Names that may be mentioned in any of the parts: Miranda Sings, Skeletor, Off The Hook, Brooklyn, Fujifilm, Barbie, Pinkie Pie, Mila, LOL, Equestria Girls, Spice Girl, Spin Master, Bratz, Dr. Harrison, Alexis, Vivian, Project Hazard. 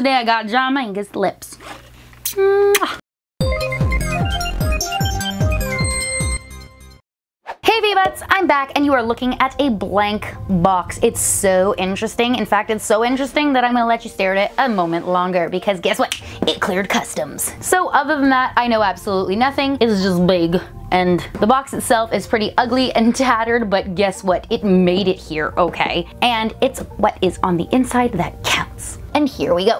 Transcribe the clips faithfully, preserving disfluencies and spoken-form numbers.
today I got John Mangus lips. Mwah. I'm back and you are looking at a blank box. It's so interesting. In fact, it's so interesting that I'm gonna let you stare at it a moment longer, because guess what? It cleared customs. So other than that, I know absolutely nothing. It's just big. And the box itself is pretty ugly and tattered, but guess what? It made it here, okay? And it's what is on the inside that counts. And here we go.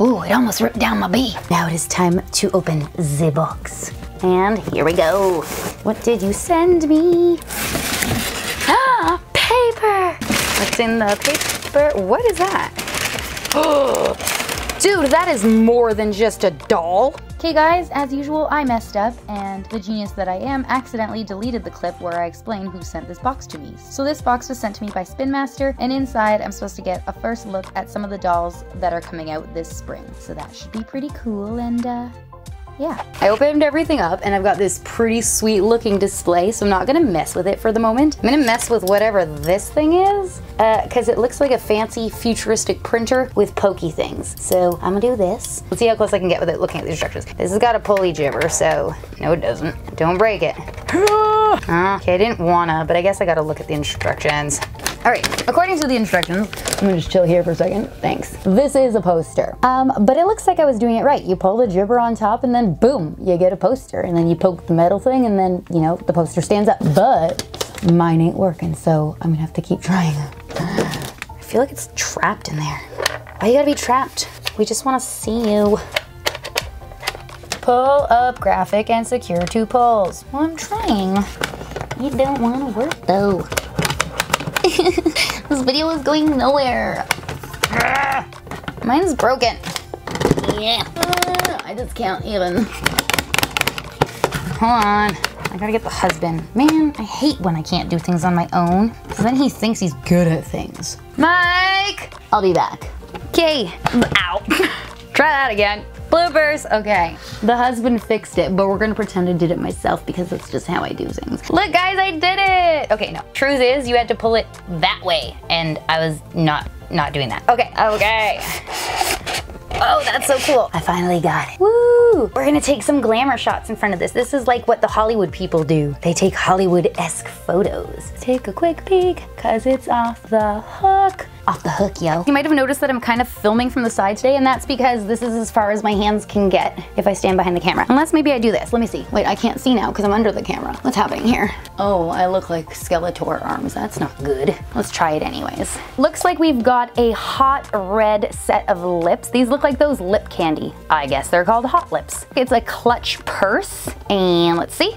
Ooh, it almost ripped down my bee. Now it is time to open the box. And here we go. What did you send me? Ah, paper! What's in the paper? What is that? Oh, dude, that is more than just a doll. Okay guys, as usual, I messed up, and the genius that I am accidentally deleted the clip where I explain who sent this box to me. So this box was sent to me by Spin Master, and inside I'm supposed to get a first look at some of the dolls that are coming out this spring. So that should be pretty cool, and uh... yeah. I opened everything up and I've got this pretty sweet looking display, so I'm not gonna mess with it for the moment. I'm gonna mess with whatever this thing is, uh, cause it looks like a fancy futuristic printer with pokey things. So I'm gonna do this. Let's see how close I can get with it looking at the instructions. This has got a pulley jibber, so no it doesn't. Don't break it. uh, okay, I didn't wanna, but I guess I gotta look at the instructions. All right, according to the instructions, I'm gonna just chill here for a second, thanks. This is a poster, um, but it looks like I was doing it right. You pull the jibber on top and then boom, you get a poster, and then you poke the metal thing and then, you know, the poster stands up, but mine ain't working, so I'm gonna have to keep trying. I feel like it's trapped in there. Why you gotta be trapped? We just wanna see you. Pull up graphic and secure two pulls. Well, I'm trying. You don't wanna work though. This video is going nowhere. Arrgh. Mine's broken. Yeah. Uh, I just can't even. Hold on. I gotta get the husband. Man, I hate when I can't do things on my own. Because then he thinks he's good at things. Mike! I'll be back. Okay. Ow. Try that again. Bloopers. Okay. The husband fixed it, but we're gonna pretend I did it myself because that's just how I do things. Look guys, I did it! Okay, no. Truth is, you had to pull it that way, and I was not, not doing that. Okay, okay. Oh, that's so cool. I finally got it. Woo! We're gonna take some glamour shots in front of this. This is like what the Hollywood people do. They take Hollywood-esque photos. Take a quick peek, cause it's off the hook. Off the hook, yo. You might have noticed that I'm kind of filming from the side today, and that's because this is as far as my hands can get if I stand behind the camera. Unless maybe I do this. Let me see. Wait, I can't see now because I'm under the camera. What's happening here? Oh, I look like Skeletor arms. That's not good. Let's try it anyways. Looks like we've got a hot red set of lips. These look like those lip candy. I guess they're called hot lips. It's a clutch purse, and let's see.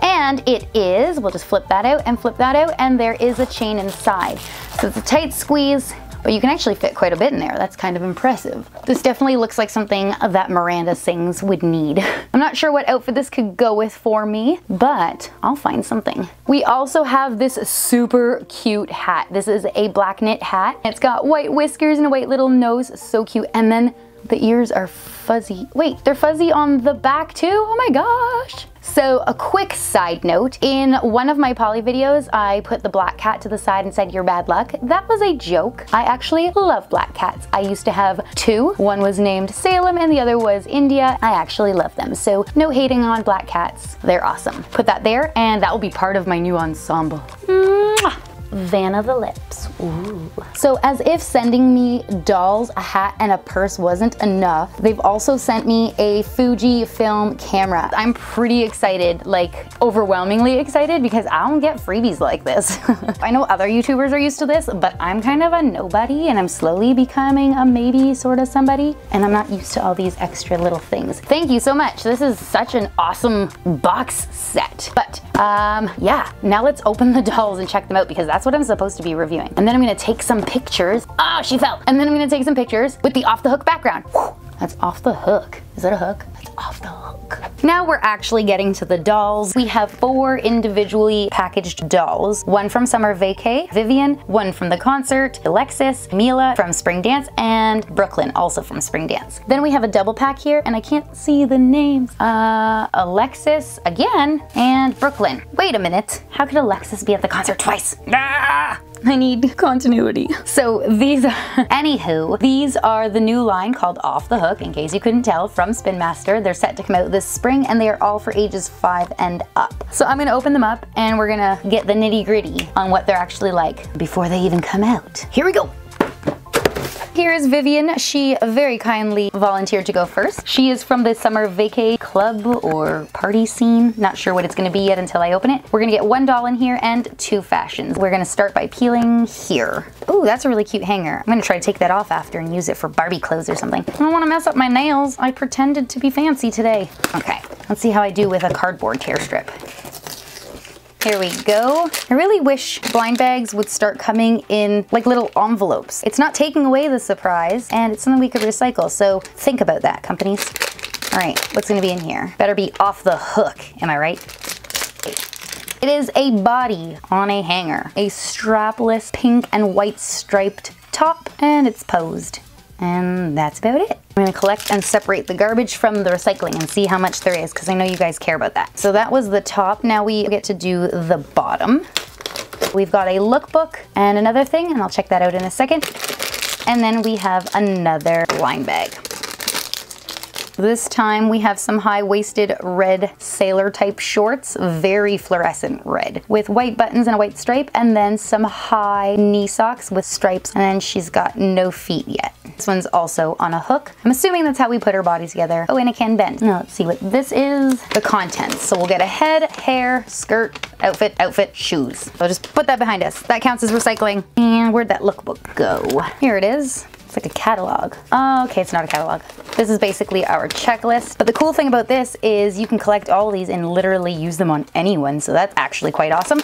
And it is, we'll just flip that out and flip that out, and there is a chain inside. So it's a tight squeeze, but you can actually fit quite a bit in there. That's kind of impressive. This definitely looks like something that Miranda Sings would need. I'm not sure what outfit this could go with for me, but I'll find something. We also have this super cute hat. This is a black knit hat. It's got white whiskers and a white little nose, so cute. And then the ears are fuzzy. Wait, they're fuzzy on the back too? Oh my gosh. So a quick side note, in one of my Polly videos, I put the black cat to the side and said, you're bad luck. That was a joke. I actually love black cats. I used to have two. One was named Salem and the other was India. I actually love them. So no hating on black cats. They're awesome. Put that there and that will be part of my new ensemble. Mwah! Vanna the lips. Ooh. So as if sending me dolls, a hat, and a purse wasn't enough, they've also sent me a Fujifilm camera. I'm pretty excited, like overwhelmingly excited, because I don't get freebies like this. I know other YouTubers are used to this, but I'm kind of a nobody and I'm slowly becoming a maybe sort of somebody, and I'm not used to all these extra little things. Thank you so much. This is such an awesome box set. But um, yeah, now let's open the dolls and check them out because that's That's what I'm supposed to be reviewing. And then I'm gonna take some pictures. Oh, she fell. And then I'm gonna take some pictures with the Off The Hook background. Whew, that's off the hook. Is that a hook? That's off the hook. Now we're actually getting to the dolls. We have four individually packaged dolls. One from Summer Vacay, Vivian, one from the concert, Alexis, Mila from Spring Dance, and Brooklyn, also from Spring Dance. Then we have a double pack here, and I can't see the names. Uh, Alexis again, and Brooklyn. Wait a minute. How could Alexis be at the concert twice? Ah! I need continuity. So these are, anywho, these are the new line called Off The Hook, in case you couldn't tell, from Spin Master. They're set to come out this spring and they are all for ages five and up. So I'm gonna open them up and we're gonna get the nitty gritty on what they're actually like before they even come out. Here we go. Here is Vivian. She very kindly volunteered to go first. She is from the summer vacay club or party scene. Not sure what it's gonna be yet until I open it. We're gonna get one doll in here and two fashions. We're gonna start by peeling here. Ooh, that's a really cute hanger. I'm gonna try to take that off after and use it for Barbie clothes or something. I don't wanna mess up my nails. I pretended to be fancy today. Okay, let's see how I do with a cardboard tear strip. Here we go. I really wish blind bags would start coming in like little envelopes. It's not taking away the surprise and it's something we could recycle. So think about that, companies. All right, what's gonna be in here? Better be off the hook, am I right? It is a body on a hanger. A strapless pink and white striped top, and it's posed. And that's about it. I'm gonna collect and separate the garbage from the recycling and see how much there is, because I know you guys care about that. So that was the top. Now we get to do the bottom. We've got a lookbook and another thing, and I'll check that out in a second. And then we have another blind bag. This time we have some high-waisted red sailor type shorts, very fluorescent red, with white buttons and a white stripe, and then some high knee socks with stripes, and then she's got no feet yet. This one's also on a hook. I'm assuming that's how we put her body together. Oh, and it can bend. Now let's see what this is. The contents. So we'll get a head, hair, skirt, outfit, outfit, shoes. So just put that behind us. That counts as recycling. And where'd that lookbook go? Here it is. It's like a catalog. Oh, okay, it's not a catalog. This is basically our checklist. But the cool thing about this is you can collect all these and literally use them on anyone, so that's actually quite awesome.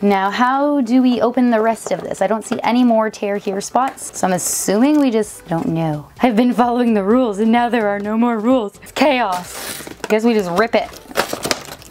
Now, how do we open the rest of this? I don't see any more tear here spots, so I'm assuming we just don't know. I've been following the rules, and now there are no more rules. It's chaos. I guess we just rip it.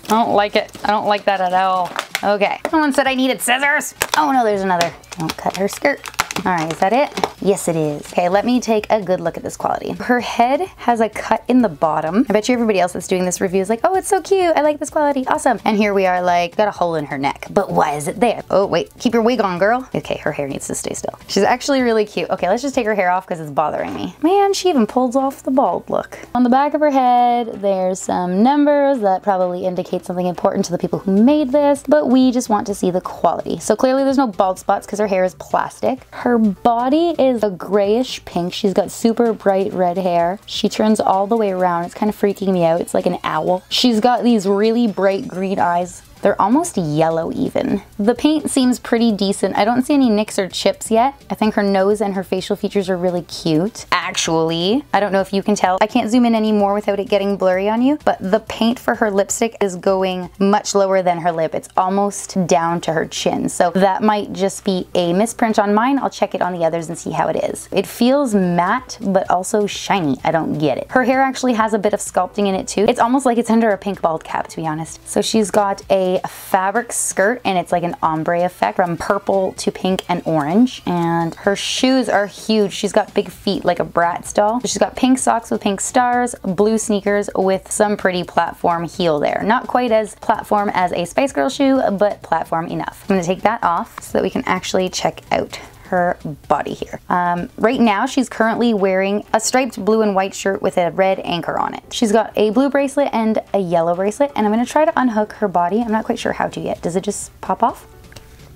I don't like it. I don't like that at all. Okay. Someone said I needed scissors. Oh no, there's another. Don't cut her skirt. All right, is that it? Yes, it is. Okay, let me take a good look at this quality. Her head has a cut in the bottom. I bet you everybody else that's doing this review is like, oh, it's so cute. I like this quality. Awesome. And here we are like, got a hole in her neck. But why is it there? Oh, wait, keep your wig on, girl. Okay, her hair needs to stay still. She's actually really cute. Okay, let's just take her hair off because it's bothering me. Man, she even pulls off the bald look. On the back of her head, there's some numbers that probably indicate something important to the people who made this, but we just want to see the quality. So clearly there's no bald spots because her hair is plastic. Her body is a grayish pink. She's got super bright red hair. She turns all the way around. It's kind of freaking me out. It's like an owl. She's got these really bright green eyes. They're almost yellow even. The paint seems pretty decent. I don't see any nicks or chips yet. I think her nose and her facial features are really cute. Actually, I don't know if you can tell. I can't zoom in anymore without it getting blurry on you, but the paint for her lipstick is going much lower than her lip. It's almost down to her chin. So that might just be a misprint on mine. I'll check it on the others and see how it is. It feels matte, but also shiny. I don't get it. Her hair actually has a bit of sculpting in it too. It's almost like it's under a pink bald cap, to be honest. So she's got a A fabric skirt, and it's like an ombre effect from purple to pink and orange, and her shoes are huge. She's got big feet like a Bratz doll. She's got pink socks with pink stars, blue sneakers with some pretty platform heel there. Not quite as platform as a Spice Girl shoe, but platform enough. I'm gonna take that off so that we can actually check out her body here. Um, right now, she's currently wearing a striped blue and white shirt with a red anchor on it. She's got a blue bracelet and a yellow bracelet, and I'm gonna try to unhook her body. I'm not quite sure how to yet. Does it just pop off?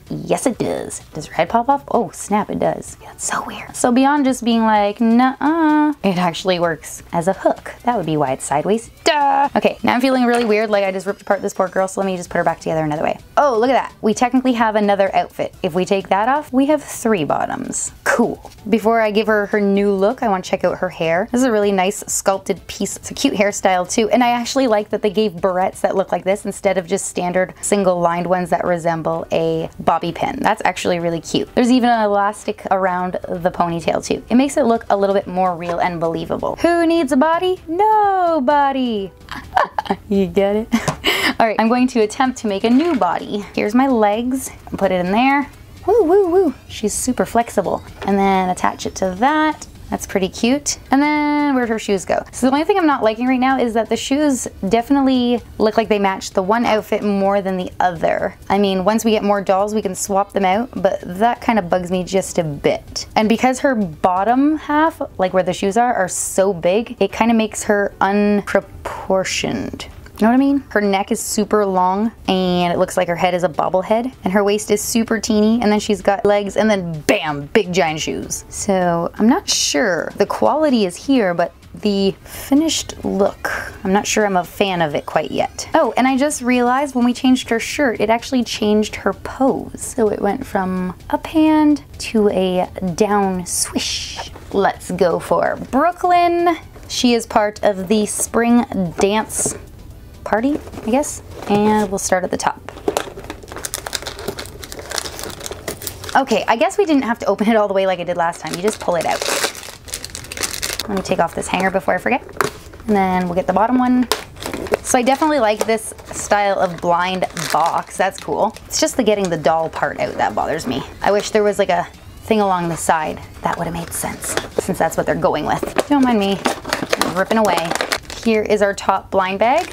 Yes, it does. Does her head pop off? Oh, snap, it does. That's so weird. So beyond just being like, nuh-uh, it actually works as a hook. That would be why it's sideways. Duh! Okay, now I'm feeling really weird, like I just ripped apart this poor girl, so let me just put her back together another way. Oh, look at that. We technically have another outfit. If we take that off, we have three bottoms. Cool. Before I give her her new look, I want to check out her hair. This is a really nice sculpted piece. It's a cute hairstyle too, and I actually like that they gave barrettes that look like this instead of just standard single lined ones that resemble a bob pin. That's actually really cute. There's even an elastic around the ponytail too. It makes it look a little bit more real and believable. Who needs a body? Nobody. You get it? All right, I'm going to attempt to make a new body. Here's my legs. Put it in there. Woo, woo, woo. She's super flexible. And then attach it to that. That's pretty cute. And then where'd her shoes go? So the only thing I'm not liking right now is that the shoes definitely look like they match the one outfit more than the other. I mean, once we get more dolls, we can swap them out, but that kind of bugs me just a bit. And because her bottom half, like where the shoes are, are so big, it kind of makes her unproportioned. You know what I mean? Her neck is super long and it looks like her head is a bobblehead, and her waist is super teeny, and then she's got legs, and then bam, big giant shoes. So I'm not sure. The quality is here, but the finished look, I'm not sure I'm a fan of it quite yet. Oh, and I just realized when we changed her shirt, it actually changed her pose. So it went from up hand to a down swish. Let's go for Brooklyn. She is part of the spring dance party, I guess, and we'll start at the top. Okay, I guess we didn't have to open it all the way like I did last time. You just pull it out. Let me take off this hanger before I forget, and then we'll get the bottom one. So I definitely like this style of blind box. That's cool. It's just the getting the doll part out that bothers me. I wish there was like a thing along the side. That would have made sense, since that's what they're going with. Don't mind me ripping away. Here is our top blind bag.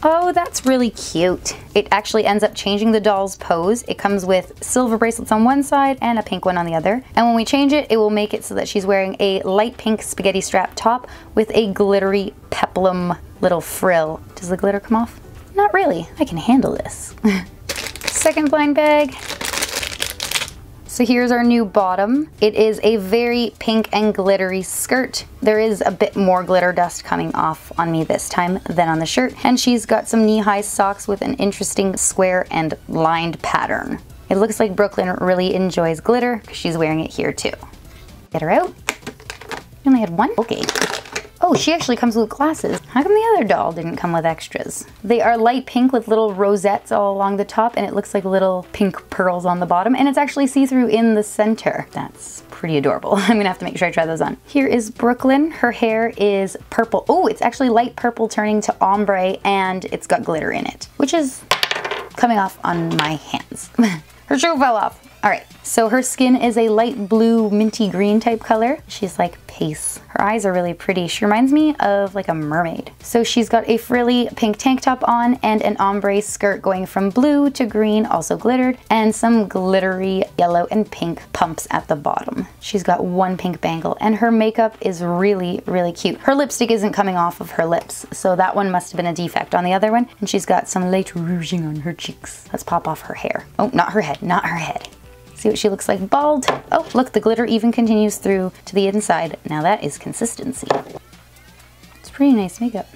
Oh, that's really cute. It actually ends up changing the doll's pose. It comes with silver bracelets on one side and a pink one on the other. And when we change it, it will make it so that she's wearing a light pink spaghetti strap top with a glittery peplum little frill. Does the glitter come off? Not really. I can handle this. Second blind bag. So here's our new bottom. It is a very pink and glittery skirt. There is a bit more glitter dust coming off on me this time than on the shirt. And she's got some knee-high socks with an interesting square and lined pattern. It looks like Brooklyn really enjoys glitter because she's wearing it here too. Get her out. We only had one? Okay. Oh, she actually comes with glasses. How come the other doll didn't come with extras? They are light pink with little rosettes all along the top, and it looks like little pink pearls on the bottom, and it's actually see-through in the center. That's pretty adorable. I'm gonna have to make sure I try those on. Here is Brooklyn. Her hair is purple. Oh, it's actually light purple turning to ombre, and it's got glitter in it, which is coming off on my hands. Her shoe fell off. All right, so her skin is a light blue, minty green type color. She's like pace. Her eyes are really pretty. She reminds me of like a mermaid. So she's got a frilly pink tank top on and an ombre skirt going from blue to green, also glittered, and some glittery yellow and pink pumps at the bottom. She's got one pink bangle, and her makeup is really, really cute. Her lipstick isn't coming off of her lips, so that one must have been a defect on the other one, and she's got some light rouging on her cheeks. Let's pop off her hair. Oh, not her head, not her head. See what she looks like bald. Oh, look, the glitter even continues through to the inside. Now that is consistency. It's pretty nice makeup.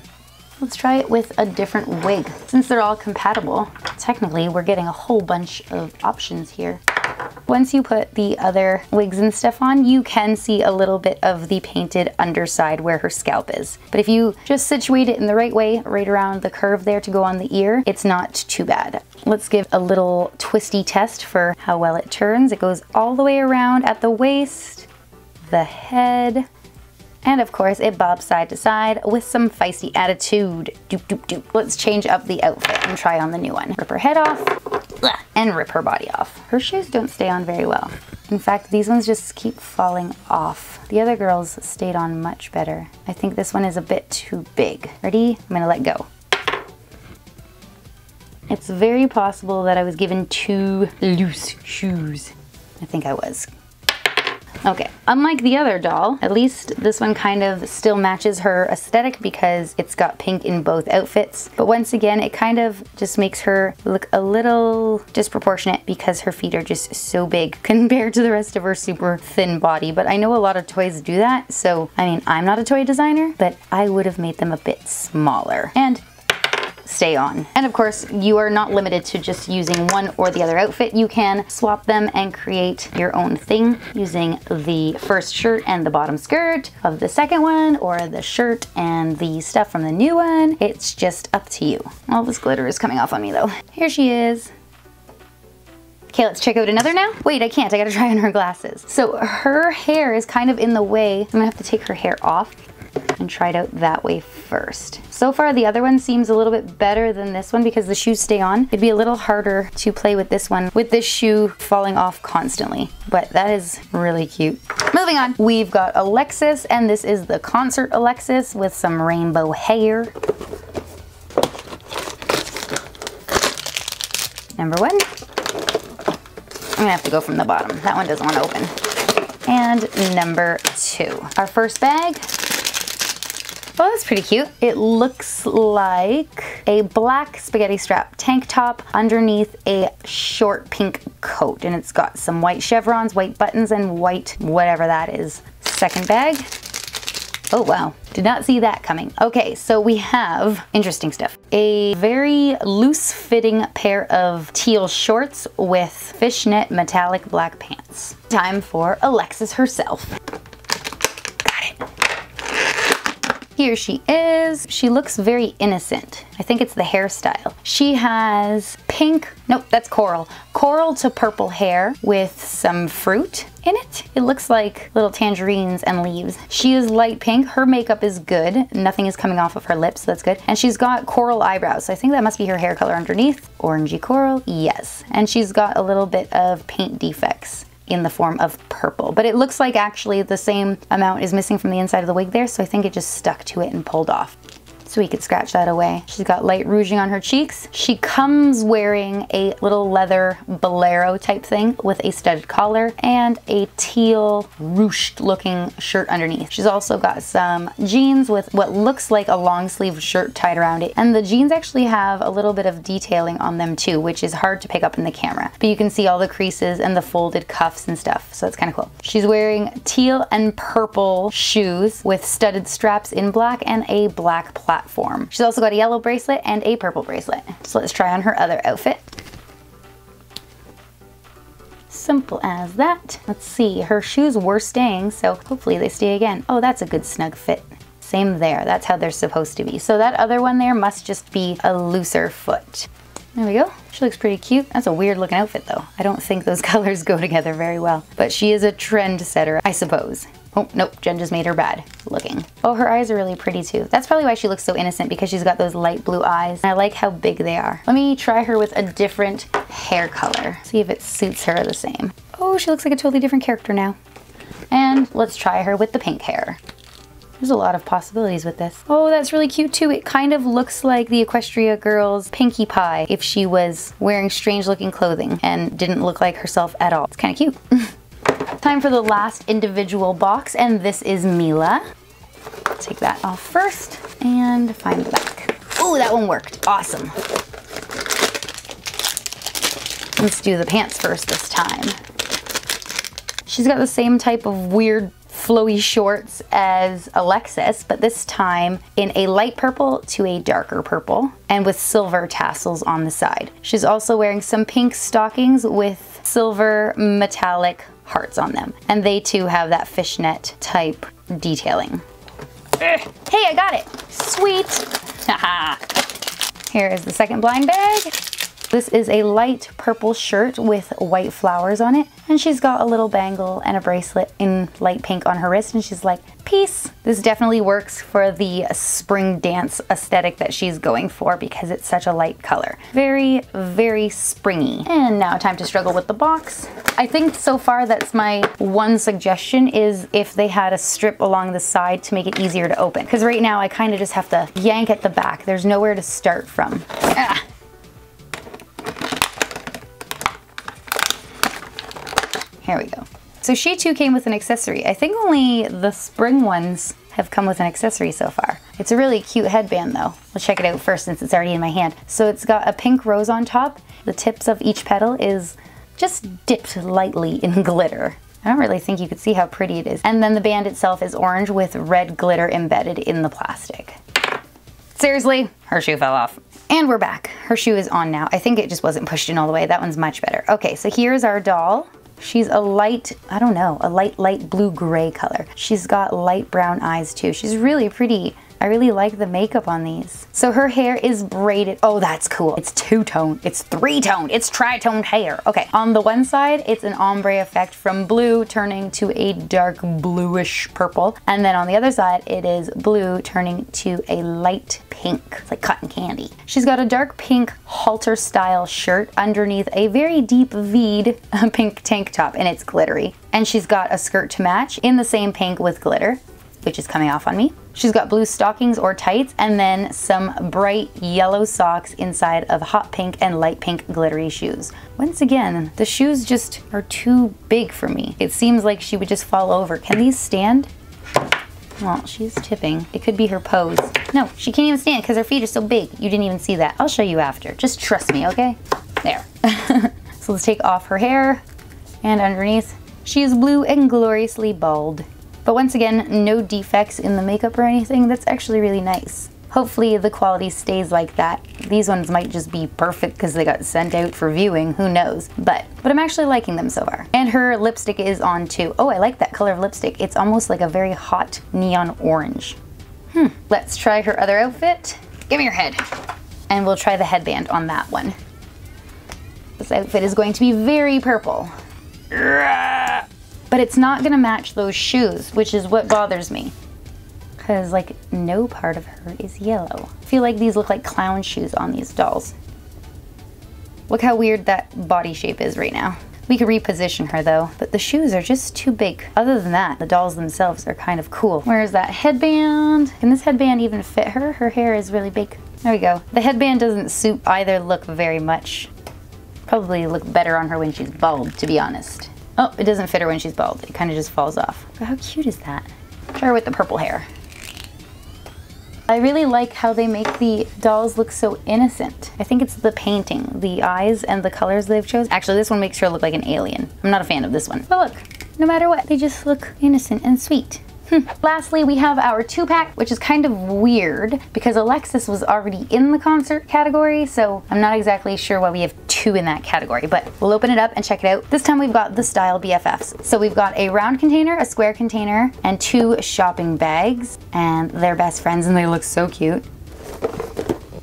Let's try it with a different wig. Since they're all compatible, technically we're getting a whole bunch of options here. Once you put the other wigs and stuff on, you can see a little bit of the painted underside where her scalp is. But if you just situate it in the right way, right around the curve there to go on the ear, it's not too bad. Let's give a little twisty test for how well it turns. It goes all the way around at the waist, the head, and of course it bobs side to side with some feisty attitude. Doop, doop, doop. Let's change up the outfit and try on the new one. Rip her head off. And rip her body off. Her shoes don't stay on very well. In fact, these ones just keep falling off. The other girls stayed on much better. I think this one is a bit too big. Ready? I'm gonna let go. It's very possible that I was given two loose shoes. I think I was. Okay, unlike the other doll, at least this one kind of still matches her aesthetic because it's got pink in both outfits. But once again, it kind of just makes her look a little disproportionate because her feet are just so big compared to the rest of her super thin body. But I know a lot of toys do that, so I mean, I'm not a toy designer, but I would have made them a bit smaller. And stay on. And of course, you are not limited to just using one or the other outfit. You can swap them and create your own thing using the first shirt and the bottom skirt of the second one, or the shirt and the stuff from the new one. It's just up to you. All this glitter is coming off on me though. Here she is. Okay, let's check out another now. Wait, I can't, I gotta try on her glasses. So her hair is kind of in the way. I'm gonna have to take her hair off. and try it out that way first. So far the other one seems a little bit better than this one because the shoes stay on. It'd be a little harder to play with this one with this shoe falling off constantly, but that is really cute. Moving on, we've got Alexis, and this is the concert Alexis with some rainbow hair. Number one. I'm gonna have to go from the bottom. That one doesn't want to open. And number two. Our first bag. Oh, that's pretty cute. It looks like a black spaghetti strap tank top underneath a short pink coat. And it's got some white chevrons, white buttons, and white whatever that is. Second bag. Oh wow, did not see that coming. Okay, so we have interesting stuff. A very loose fitting pair of teal shorts with fishnet metallic black pants. Time for Alexis herself. Got it. Here she is. She looks very innocent. I think it's the hairstyle. She has pink, nope, that's coral. Coral to purple hair with some fruit in it. It looks like little tangerines and leaves. She is light pink. Her makeup is good. Nothing is coming off of her lips, so that's good. And she's got coral eyebrows, so I think that must be her hair color underneath. Orangey coral, yes. And she's got a little bit of paint defects in the form of purple, but it looks like actually the same amount is missing from the inside of the wig there, so I think it just stuck to it and pulled off. So we could scratch that away. She's got light rouging on her cheeks. She comes wearing a little leather bolero type thing with a studded collar and a teal ruched looking shirt underneath. She's also got some jeans with what looks like a long sleeve shirt tied around it. And the jeans actually have a little bit of detailing on them too, which is hard to pick up in the camera. But you can see all the creases and the folded cuffs and stuff. So it's kind of cool. She's wearing teal and purple shoes with studded straps in black and a black platform. Platform. She's also got a yellow bracelet and a purple bracelet. So let's try on her other outfit. Simple as that. Let's see, her shoes were staying, so hopefully they stay again. Oh, that's a good snug fit. Same there, that's how they're supposed to be. So that other one there must just be a looser foot. There we go. She looks pretty cute. That's a weird looking outfit though. I don't think those colors go together very well, but she is a trendsetter, I suppose. Oh, nope, Jen just made her bad looking. Oh, her eyes are really pretty too. That's probably why she looks so innocent, because she's got those light blue eyes. And I like how big they are. Let me try her with a different hair color. See if it suits her the same. Oh, she looks like a totally different character now. And let's try her with the pink hair. There's a lot of possibilities with this. Oh, that's really cute too. It kind of looks like the Equestria Girls Pinkie Pie if she was wearing strange looking clothing and didn't look like herself at all. It's kind of cute. Time for the last individual box, and this is Mila. Take that off first and find the back. Oh, that one worked. Awesome. Let's do the pants first this time. She's got the same type of weird flowy shorts as Alexis, but this time in a light purple to a darker purple and with silver tassels on the side. She's also wearing some pink stockings with silver metallic hearts on them, and they too have that fishnet type detailing. Eh. Hey, I got it! Sweet! Haha! Here is the second blind bag. This is a light purple shirt with white flowers on it, and she's got a little bangle and a bracelet in light pink on her wrist, and she's like, peace. This definitely works for the spring dance aesthetic that she's going for because it's such a light color. Very, very springy. And now time to struggle with the box. I think so far that's my one suggestion, is if they had a strip along the side to make it easier to open. Because right now I kind of just have to yank at the back. There's nowhere to start from. Ah. Here we go. So she too came with an accessory. I think only the spring ones have come with an accessory so far. It's a really cute headband though. Let's check it out first since it's already in my hand. So it's got a pink rose on top. The tips of each petal is just dipped lightly in glitter. I don't really think you could see how pretty it is. And then the band itself is orange with red glitter embedded in the plastic. Seriously, her shoe fell off. And we're back. Her shoe is on now. I think it just wasn't pushed in all the way. That one's much better. Okay, so here's our doll. She's a light, I don't know, a light, light blue-gray color. She's got light brown eyes too. She's really pretty. I really like the makeup on these. So her hair is braided. Oh, that's cool. It's two-toned, it's three-toned, it's tri-toned hair. Okay, on the one side, it's an ombre effect from blue turning to a dark bluish purple. And then on the other side, it is blue turning to a light pink. It's like cotton candy. She's got a dark pink halter style shirt underneath a very deep V'd pink tank top, and it's glittery. And she's got a skirt to match in the same pink with glitter, which is coming off on me. She's got blue stockings or tights and then some bright yellow socks inside of hot pink and light pink glittery shoes. Once again, the shoes just are too big for me. It seems like she would just fall over. Can these stand? Well, she's tipping. It could be her pose. No, she can't even stand because her feet are so big. You didn't even see that. I'll show you after. Just trust me, okay? There. So let's take off her hair, and underneath, she is blue and gloriously bald. But once again, no defects in the makeup or anything. That's actually really nice. Hopefully the quality stays like that. These ones might just be perfect because they got sent out for viewing, who knows. But but I'm actually liking them so far. And her lipstick is on too. Oh, I like that color of lipstick. It's almost like a very hot neon orange. Hmm, let's try her other outfit. Give me your head. And we'll try the headband on that one. This outfit is going to be very purple. Urgh! But it's not gonna match those shoes, which is what bothers me. Cause like no part of her is yellow. I feel like these look like clown shoes on these dolls. Look how weird that body shape is right now. We could reposition her though, but the shoes are just too big. Other than that, the dolls themselves are kind of cool. Where is that headband? Can this headband even fit her? Her hair is really big. There we go. The headband doesn't suit either look very much. Probably look better on her when she's bald, to be honest. Oh, it doesn't fit her when she's bald. It kind of just falls off. But how cute is that? Try her with the purple hair. I really like how they make the dolls look so innocent. I think it's the painting, the eyes, and the colors they've chosen. Actually, this one makes her look like an alien. I'm not a fan of this one. But look, no matter what, they just look innocent and sweet. Hmm. Lastly, we have our two-pack, which is kind of weird because Alexis was already in the concert category, so I'm not exactly sure why we have two in that category, but we'll open it up and check it out. This time we've got the style B F Fs. So we've got a round container, a square container, and two shopping bags, and they're best friends and they look so cute.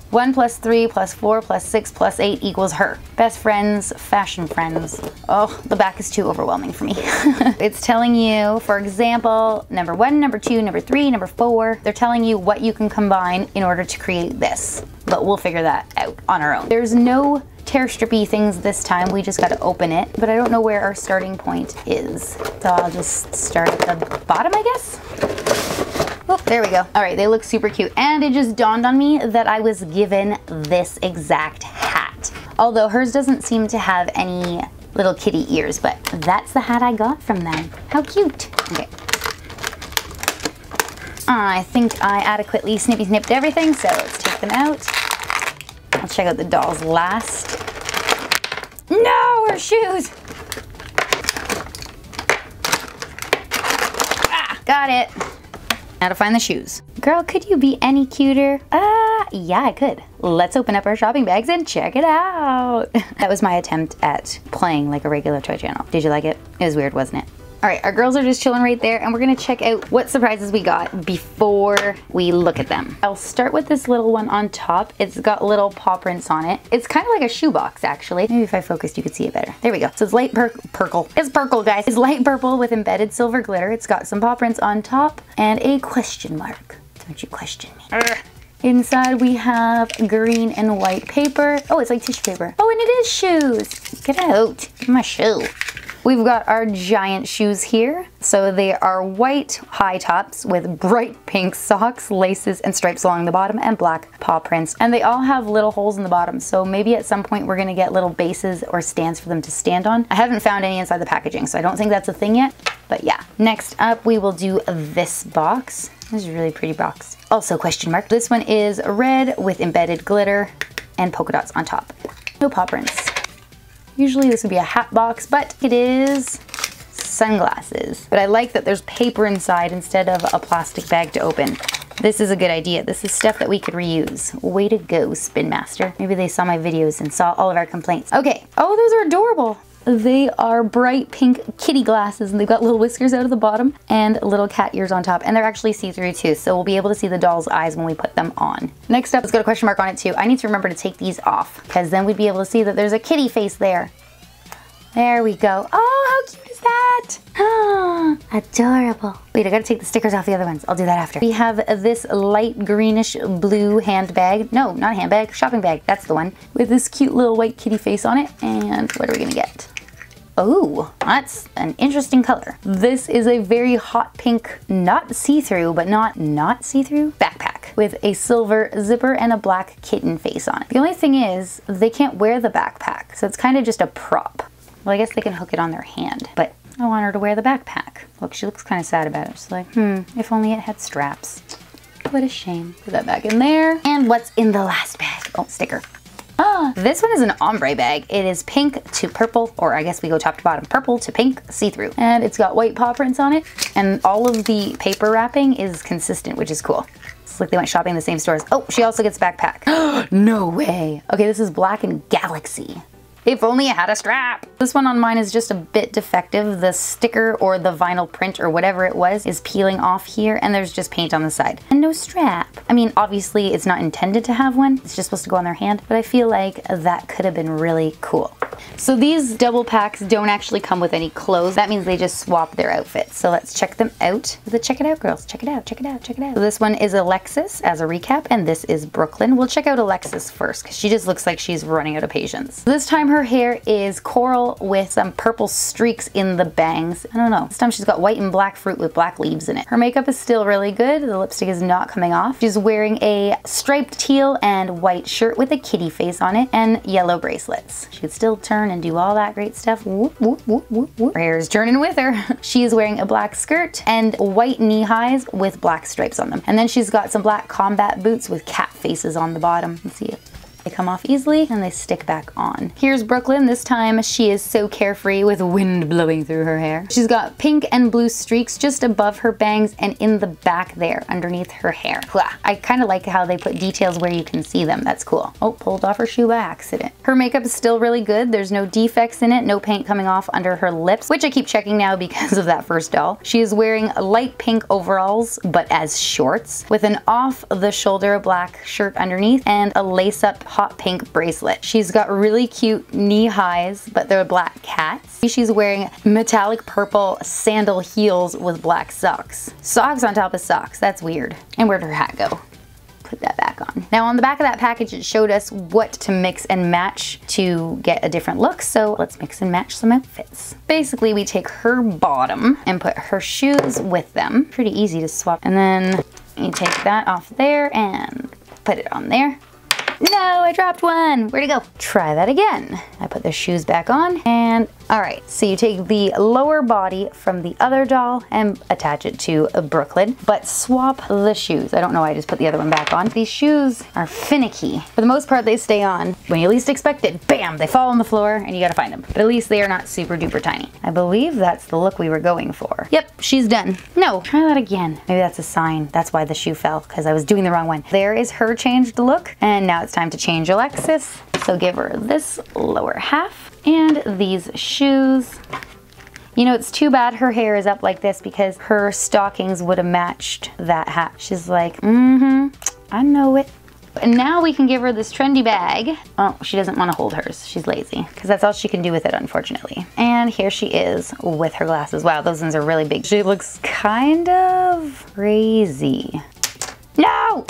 One plus three plus four plus six plus eight equals her. Best friends, fashion friends. Oh, the back is too overwhelming for me. It's telling you, for example, number one, number two, number three, number four. They're telling you what you can combine in order to create this, but we'll figure that out on our own. There's no tear strippy things this time. We just gotta open it, but I don't know where our starting point is. So I'll just start at the bottom, I guess. Oh, there we go. All right, they look super cute. And it just dawned on me that I was given this exact hat. Although hers doesn't seem to have any little kitty ears, but that's the hat I got from them. How cute. Okay. I think I adequately snippy snipped everything, so let's take them out. I'll check out the dolls last. No, her shoes. Ah, got it. Now to find the shoes. Girl, could you be any cuter? Ah, uh, yeah, I could. Let's open up our shopping bags and check it out. That was my attempt at playing like a regular toy channel. Did you like it? It was weird, wasn't it? All right, our girls are just chilling right there and we're gonna check out what surprises we got before we look at them. I'll start with this little one on top. It's got little paw prints on it. It's kind of like a shoebox, actually. Maybe if I focused, you could see it better. There we go. So it's light per purple. It's purple, guys. It's light purple with embedded silver glitter. It's got some paw prints on top and a question mark. Don't you question me. Urgh. Inside we have green and white paper. Oh, it's like tissue paper. Oh, and it is shoes. Get out. Give my shoe. We've got our giant shoes here. So they are white high tops with bright pink socks, laces, and stripes along the bottom and black paw prints. And they all have little holes in the bottom. So maybe at some point we're gonna get little bases or stands for them to stand on. I haven't found any inside the packaging, so I don't think that's a thing yet, but yeah. Next up, we will do this box. This is a really pretty box. Also question mark. This one is red with embedded glitter and polka dots on top. No paw prints. Usually this would be a hat box, but it is sunglasses. But I like that there's paper inside instead of a plastic bag to open. This is a good idea. This is stuff that we could reuse. Way to go, Spin Master. Maybe they saw my videos and saw all of our complaints. Okay. Oh, those are adorable. They are bright pink kitty glasses, and they've got little whiskers out of the bottom and little cat ears on top, and they're actually see-through too, so we'll be able to see the doll's eyes when we put them on. Next up, let's got a question mark on it too. I need to remember to take these off, because then we'd be able to see that there's a kitty face there. There we go. Oh, how cute is that? Ah, adorable. Wait, I gotta take the stickers off the other ones. I'll do that after. We have this light greenish blue handbag. No, not handbag, shopping bag. That's the one. With this cute little white kitty face on it. And what are we gonna get? Oh, that's an interesting color. This is a very hot pink, not see-through, but not not see-through backpack with a silver zipper and a black kitten face on it. The only thing is they can't wear the backpack, so it's kind of just a prop. Well, I guess they can hook it on their hand, but I want her to wear the backpack. Look, she looks kind of sad about it. She's like, hmm, if only it had straps. What a shame. Put that back in there. And what's in the last bag? Oh, sticker. Ah, this one is an ombre bag. It is pink to purple, or I guess we go top to bottom, purple to pink, see-through. And it's got white paw prints on it, and all of the paper wrapping is consistent, which is cool. It's like they went shopping in the same stores. Oh, she also gets a backpack. No way. Okay, this is black and galaxy. If only it had a strap. This one on mine is just a bit defective. The sticker or the vinyl print or whatever it was is peeling off here, and there's just paint on the side. And no strap. I mean, obviously it's not intended to have one. It's just supposed to go on their hand, but I feel like that could have been really cool. So these double packs don't actually come with any clothes. That means they just swap their outfits. So let's check them out. Let's check it out, girls. Check it out, check it out, check it out. So this one is Alexis as a recap, and this is Brooklyn. We'll check out Alexis first, because she just looks like she's running out of patience. This time her hair is coral with some purple streaks in the bangs. I don't know. This time she's got white and black fruit with black leaves in it. Her makeup is still really good. The lipstick is not coming off. She's wearing a striped teal and white shirt with a kitty face on it and yellow bracelets. She could still turn and do all that great stuff. Whoop, whoop, whoop, whoop, whoop. Her hair is turning with her. She is wearing a black skirt and white knee highs with black stripes on them. And then she's got some black combat boots with cat faces on the bottom. Let's see it. They come off easily and they stick back on. Here's Brooklyn. This time she is so carefree with wind blowing through her hair. She's got pink and blue streaks just above her bangs and in the back there underneath her hair. I kind of like how they put details where you can see them. That's cool. Oh, pulled off her shoe by accident. Her makeup is still really good. There's no defects in it. No paint coming off under her lips, which I keep checking now because of that first doll. She is wearing light pink overalls, but as shorts with an off the shoulder black shirt underneath and a lace up hot pink bracelet. She's got really cute knee highs, but they're black cats. She's wearing metallic purple sandal heels with black socks. Socks on top of socks, that's weird. And where'd her hat go? Put that back on. Now on the back of that package, it showed us what to mix and match to get a different look, so let's mix and match some outfits. Basically, we take her bottom and put her shoes with them. Pretty easy to swap. And then you take that off there and put it on there. No, I dropped one. Where'd it go? Try that again. I put the shoes back on and all right. So you take the lower body from the other doll and attach it to Brooklyn, but swap the shoes. I don't know why I just put the other one back on. These shoes are finicky. For the most part, they stay on. When you least expect it, bam, they fall on the floor and you gotta find them. But at least they are not super duper tiny. I believe that's the look we were going for. Yep, she's done. No, try that again. Maybe that's a sign. That's why the shoe fell, because I was doing the wrong one. There is her changed look, and now it's It's time to change Alexis. So give her this lower half and these shoes. You know, it's too bad her hair is up like this because her stockings would have matched that hat. She's like, mm-hmm, I know it. And now we can give her this trendy bag. Oh, she doesn't want to hold hers. She's lazy because that's all she can do with it, unfortunately. And here she is with her glasses. Wow, those ones are really big. She looks kind of crazy. No!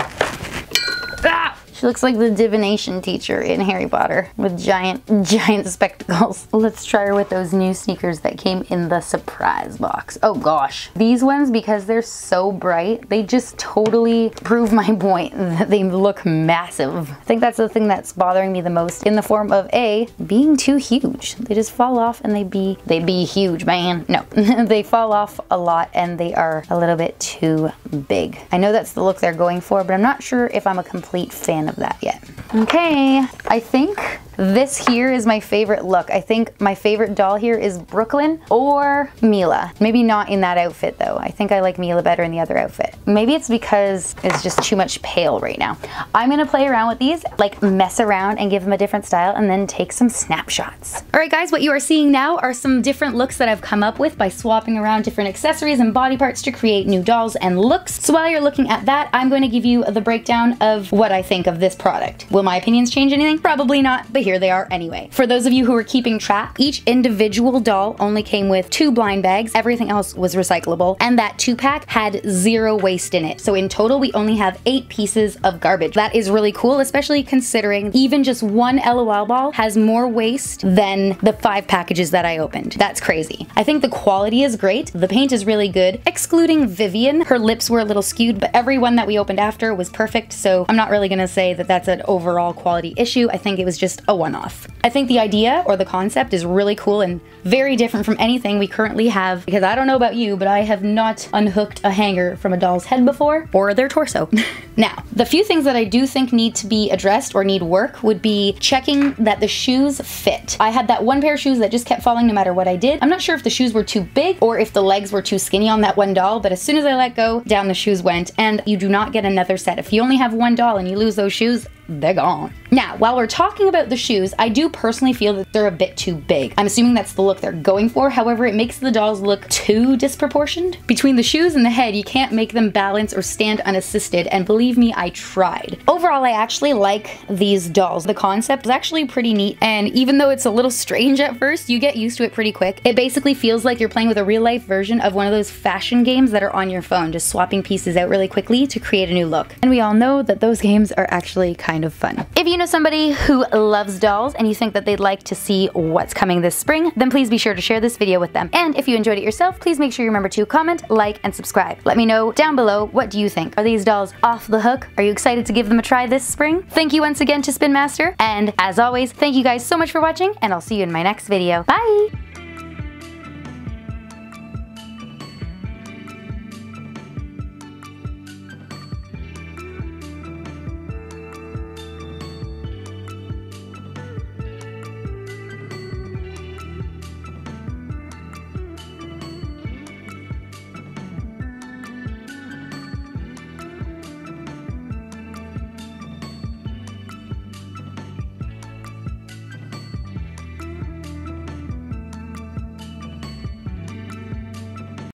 Ah! She looks like the divination teacher in Harry Potter with giant, giant spectacles. Let's try her with those new sneakers that came in the surprise box. Oh gosh. These ones, because they're so bright, they just totally prove my point that they look massive. I think that's the thing that's bothering me the most in the form of A, being too huge. They just fall off and they be, they be huge, man. No, they fall off a lot and they are a little bit too big. I know that's the look they're going for, but I'm not sure if I'm a complete fan of that yet. Okay, I think This here is my favorite look. I think my favorite doll here is Brooklyn or Mila. Maybe not in that outfit though. I think I like Mila better in the other outfit. Maybe it's because it's just too much pale right now. I'm gonna play around with these, like mess around and give them a different style and then take some snapshots. All right guys, what you are seeing now are some different looks that I've come up with by swapping around different accessories and body parts to create new dolls and looks. So while you're looking at that, I'm going to give you the breakdown of what I think of this product. Will my opinions change anything? Probably not, but here they are anyway. For those of you who are keeping track, each individual doll only came with two blind bags. Everything else was recyclable, and that two-pack had zero waste in it. So in total, we only have eight pieces of garbage. That is really cool, especially considering even just one LOL ball has more waste than the five packages that I opened. That's crazy. I think the quality is great. The paint is really good, excluding Vivian. Her lips were a little skewed, but every one that we opened after was perfect, so I'm not really gonna say that that's an overall quality issue. I think it was just a one-off. I think the idea or the concept is really cool and very different from anything we currently have, because I don't know about you, but I have not unhooked a hanger from a doll's head before, or their torso. Now, the few things that I do think need to be addressed or need work would be checking that the shoes fit. I had that one pair of shoes that just kept falling no matter what I did. I'm not sure if the shoes were too big or if the legs were too skinny on that one doll, but as soon as I let go, down the shoes went, and you do not get another set. If you only have one doll and you lose those shoes, they're gone. Now, while we're talking about the shoes, I do personally feel that they're a bit too big. I'm assuming that's the look they're going for. However, it makes the dolls look too disproportioned. Between the shoes and the head, you can't make them balance or stand unassisted, and believe me, I tried. Overall, I actually like these dolls. The concept is actually pretty neat, and even though it's a little strange at first, you get used to it pretty quick. It basically feels like you're playing with a real-life version of one of those fashion games that are on your phone, just swapping pieces out really quickly to create a new look. And we all know that those games are actually kind of fun. If you know somebody who loves dolls and you think that they'd like to see what's coming this spring, then please be sure to share this video with them. And if you enjoyed it yourself, please make sure you remember to comment, like, and subscribe. Let me know down below, what do you think? Are these dolls off the hook? Are you excited to give them a try this spring? Thank you once again to Spin Master, and as always, thank you guys so much for watching, and I'll see you in my next video. Bye!